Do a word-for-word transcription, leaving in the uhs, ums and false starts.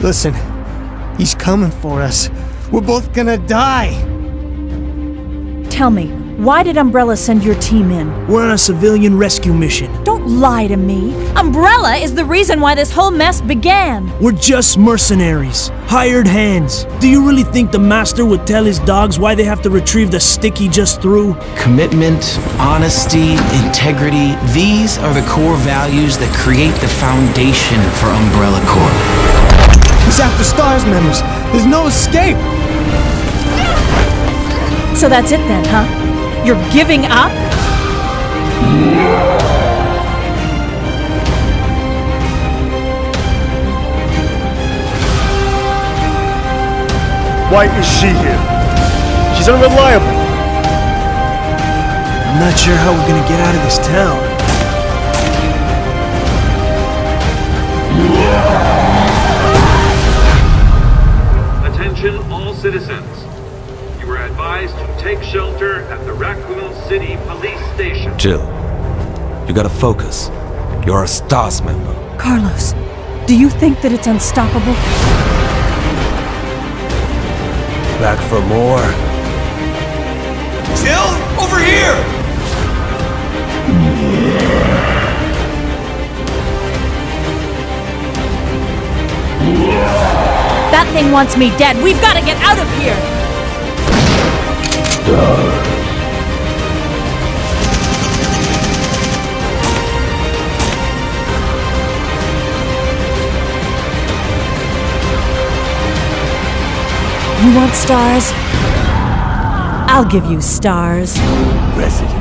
Listen, he's coming for us. We're both gonna die. Tell me, why did Umbrella send your team in? We're on a civilian rescue mission. Don't lie to me. Umbrella is the reason why this whole mess began. We're just mercenaries, hired hands. Do you really think the master would tell his dogs why they have to retrieve the stick he just threw? Commitment, honesty, integrity, these are the core values that create the foundation for Umbrella Corp. He's after S T A R S members. There's no escape. So that's it then, huh? You're giving up? Why is she here? She's unreliable. I'm not sure how we're gonna get out of this town. Attention all citizens. You are advised to take shelter at the Raccoon City police station. Jill, you gotta focus. You're a S T A R S member. Carlos, do you think that it's unstoppable? Back for more. Jill, over here! That thing wants me dead. We've got to get out of here. S T A R S. You want S T A R S? I'll give you S T A R S. Resident